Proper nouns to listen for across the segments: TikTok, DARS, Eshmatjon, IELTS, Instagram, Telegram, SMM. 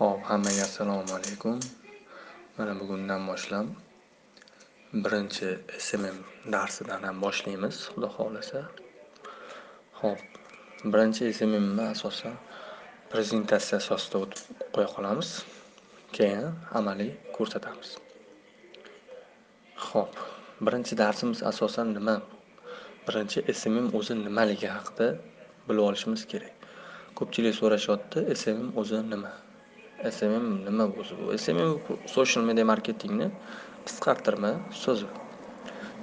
Hop, hammaga assalomu alaykum. Mana bugundan boshlab birinchi SMM darsidan ham boshlaymiz, xudo xolasa. Hop, birinchi SMM ni asosan prezentatsiya asosida o'tib qo'ya qolamiz. Keyin amaliy ko'rsatamiz. Hop, birinchi darsimiz asosan nima? Birinchi SMM o'zi nimaligi haqida bilib olishimiz kerak. Ko'pchilik so'rashayotdi, SMM o'zi nima? SMM nima o'zi? SMM social media marketingni qisqartirma so'zi.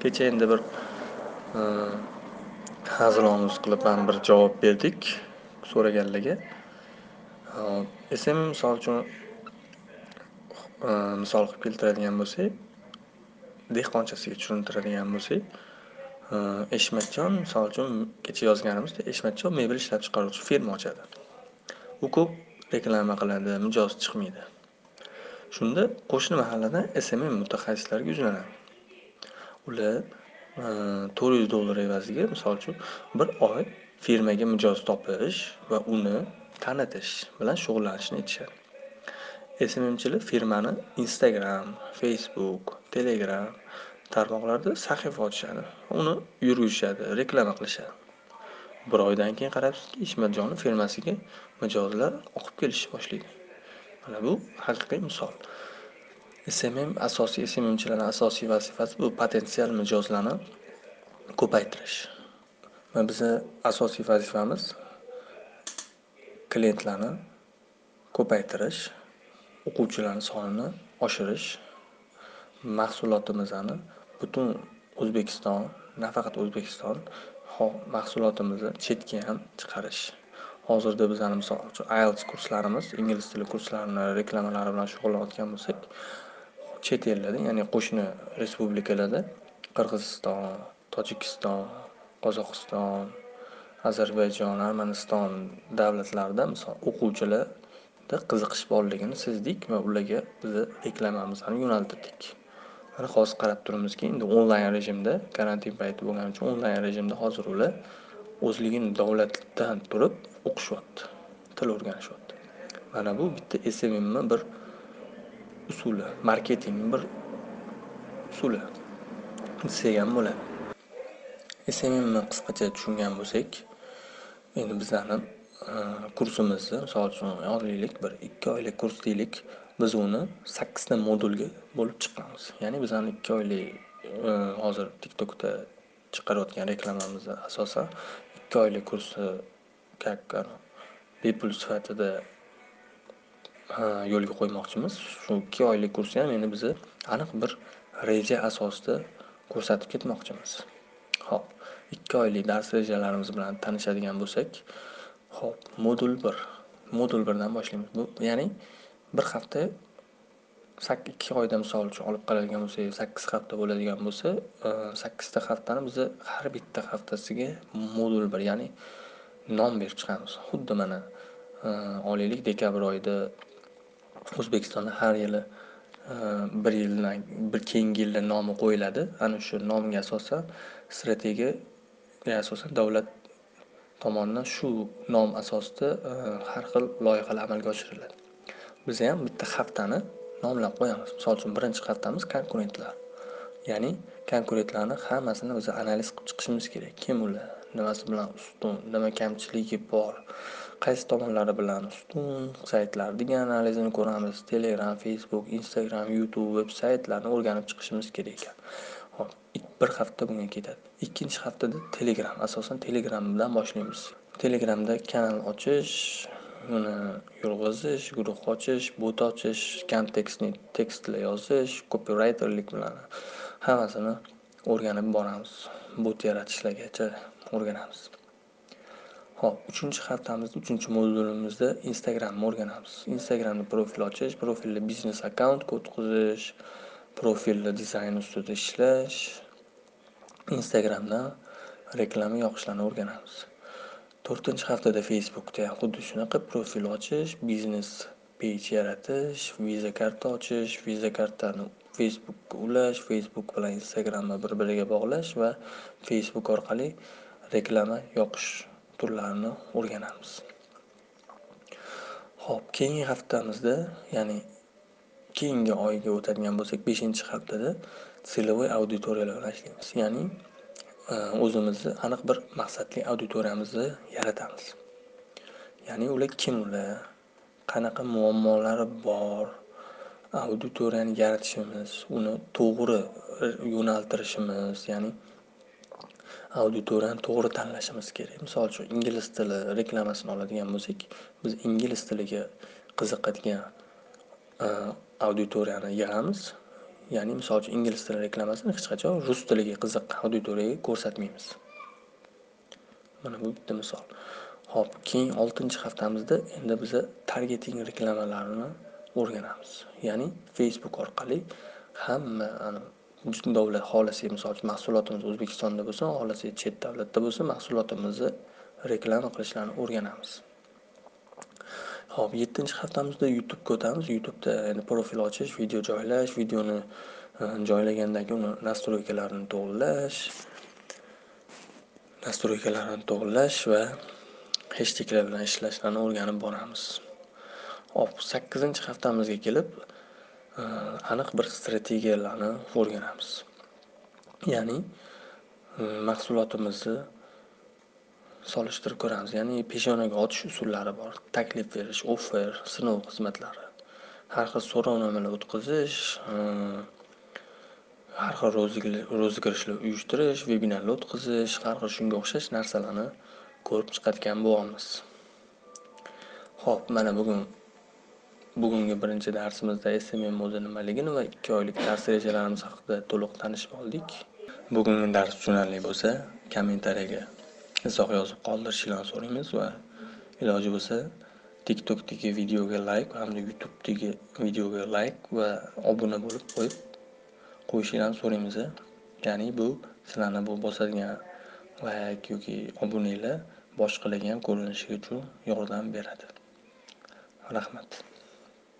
Kecha endi bir hazilomuz qilib ham bir javob berdik so'raganlarga. SMM misol uchun misol qilib keltiradigan bo'lsak, dehqonchasiga tushuntiradigan bo'lsak, Eshmatjon, misol uchun kecha yozganimizda Eshmatjon mebel ishlab chiqaruvchi firma ochadi. U ko'p reklama qiladi, mijoz chiqmaydi. Shunda qo'shni mahalladan SMM mutaxassislarga yuzlanadi. Ular $400 evaziga, misol uchun, bir oy firmaga mijoz topish va uni tanitish bilan shug'ullanishni aytishadi. SMMchilar firmani Instagram, Facebook, Telegram tarmoqlarda sahifa ochishadi, uni yurgizishadi, reklama qilishadi. Bir oydan keyin qarabsizki, Eshmatjonning firmasiga mijozlar oqib kelishni boshlaydi. Mana bu haqiqiy misol. SMMchilarning asosiy vazifasi bu potensial mijozlarni ko'paytirish. Va bizning asosiy vazifamiz klientlarni ko'paytirish, o'quvchilarning sonini oshirish, mahsulotimizni butun O'zbekiston, nafaqat O'zbekiston, mahsulotimizni chetga ham chiqarish. Hozirda bizning misol uchun IELTS kurslarimiz, ingliz tili kurslarini reklamalari bilan shug'ullanayotgan bo'lsak, chet ellarda, ya'ni qo'shni respublikalarda, Qirg'iziston, Tojikiston, Qozog'iston, Ozarbayjon, Armaniston davlatlarida misol o'quvchilarda qiziqish borligini sezdik va ularga biz reklamamizni yo'naltirdik. Mana hozir qarab turamizki, endi onlayn rejimda, karantin payti bo'lgani uchun onlayn rejimda hozir ular o'zligini davlatdan turib o'qishyapti, til o'rganishyapti. Mana bu bitta SMMning bir usuli, marketingning bir usuli degan bo'ladi. SMMni qisqacha tushungan bo'lsak, endi bizlarning kursimizni, misol uchun, oylik bir 2 oylik kurs deylik. Biz uni 8 ta modulga bo'lib chiqamiz. Ya'ni bizning 2 oylik hozir TikTokda chiqarayotgan reklamamiz asosan 2 oylik kursi katta bepul sifatida yo'lga qo'ymoqchimiz. Shu 2 oylik kursni ham endi biz aniq bir reja asosida ko'rsatib ketmoqchimiz. Xo'p, 2 oylik dars rejalarimiz bilan tanishadigan bo'lsak, xo'p, modul 1. Modul 1 dan boshlaymiz. Bu ya'ni bir hafta 2 oyda misol uchun olib qaralgan bo'lsa, 8 hafta bo'ladigan bo'lsa, 8 ta haftani biz har bitta haftasiga modul 1, ya'ni nom berib chiqamiz. Xuddi mana olaylik dekabr oyida O'zbekistonda har yili bir keyingi yilda nomi qo'yiladi. Ana shu nomga asosan strategiyaga asosan davlat tomonidan shu nom asosida har xil loyihalar amalga oshiriladi. Biz ham bitta haftani nomlab qo'yamiz. Misol uchun, birinchi haftamiz konkurentlar. Ya'ni konkurentlarni hammasini biz analiz qilib chiqishimiz kerak. Kim ular? Nimasi bilan ustun? Nima kamchiligi bor? Qaysi tomonlari bilan ustun? Saytlar degan analizini ko'ramiz. Telegram, Facebook, Instagram, YouTube, veb-saytlarni o'rganib chiqishimiz kerak ekan. Hop, bir hafta bunga ketadi. Ikkinchi haftada Telegram, asosan Telegramdan boshlaymiz. Telegramda kanal ochish, uni yurg'izish, guruh ochish, bot ochish, kam tekstni tekstlar yozish, copywriterlik bilan hammasini o'rganib boramiz. Bot yaratishlargacha o'rganamiz. Xo'p, 3-haftamizda, 3-modulimizda Instagramni o'rganamiz. Instagramda profil ochish, profilda biznes akkaunt o'tkazish, profilda dizayn ustida ishlash, Instagramda reklama yoqishlarni o'rganamiz. 4-chi haftada Facebookda ham xuddi shunaqa profil ochish, biznes page yaratish, viza karta ochish, viza kartani Facebookga ulash, Facebook bilan Instagramni bir-biriga bog'lash va Facebook orqali reklama yoqish turlarini o'rganamiz. Xo'p, keyingi haftamizda, ya'ni keyingi oyga o'tadigan bo'lsak, 5-haftada целевой auditoriyalar ishlaymiz. Ya'ni o'zimizni aniq bir maqsadli auditoriyamizni yaratamiz. Ya'ni ular kim, ular qanaqa muammolari bor, auditoriyani yaratishimiz, uni to'g'ri yo'naltirishimiz, ya'ni auditoriyani to'g'ri tanlashimiz kerak. Misol uchun, ingliz tili reklamasini oladigan bo'lsak, biz ingliz tiliga qiziqadigan auditoriyani yig'amiz. Ya'ni misol uchun, ingliz tili reklamasini hech qachon rus tiliga qiziqqan auditoriyaga ko'rsatmaymiz. Mana bu bitta misol. Xo'p, keyin 6-haftamizda endi biz targeting reklamalarini o'rganamiz. Ya'ni Facebook orqali hamma davlat xolasi, misol uchun mahsulotimiz O'zbekistonda bo'lsa, xolasi chet davlatda bo'lsa, mahsulotimizni reklama qilishlarini o'rganamiz. Xo'p, 7-haftamizda YouTube'ga o'tamiz. YouTube'da endi profil ochish, video joylash, videoni joylagandan keyin uni nastroykalarini to'g'rilash va hashtaglar bilan ishlashni o'rganib boramiz. Xo'p, 8-haftamizga kelib aniq bir strategiyalarni o'rganamiz. Ya'ni mahsulotimizni solishtirib ko'ramiz. Ya'ni peshonaga otish usullari bor. Taklif berish, offer, sinov xizmatlari, har xil so'rovnomalar o'tkazish, har xil rozigirishlar uyushtirish, vebinarlar o'tkazish, har xil shunga o'xshash narsalarni ko'rib chiqadigan bo'lamiz. Xo'p, mana bugungi 1-darsimizda SMM o'zi nimaligini va 2 oylik dars rejalarimiz haqida to'liq tanishib oldik. Bugungi dars tushunarli bo'lsa, kommentariyaga izoh yozib qoldirishinglarni so'raymiz va iloji bo'lsa TikTokdagi videoga like hamda YouTubedagi videoga like va obuna bo'lib qo'yishingizni so'raymiz. Ya'ni bu sizlarni bu bosadigan like yoki obunalar boshqalarga ham ko'rinishiga uchun yordam beradi. Rahmat.